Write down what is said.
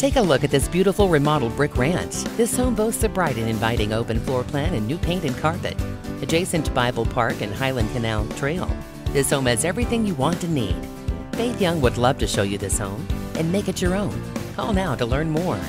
Take a look at this beautiful remodeled brick ranch. This home boasts a bright and inviting open floor plan and new paint and carpet. Adjacent to Bible Park and Highline Canal Trail, this home has everything you want and need. Faith Young would love to show you this home and make it your own. Call now to learn more.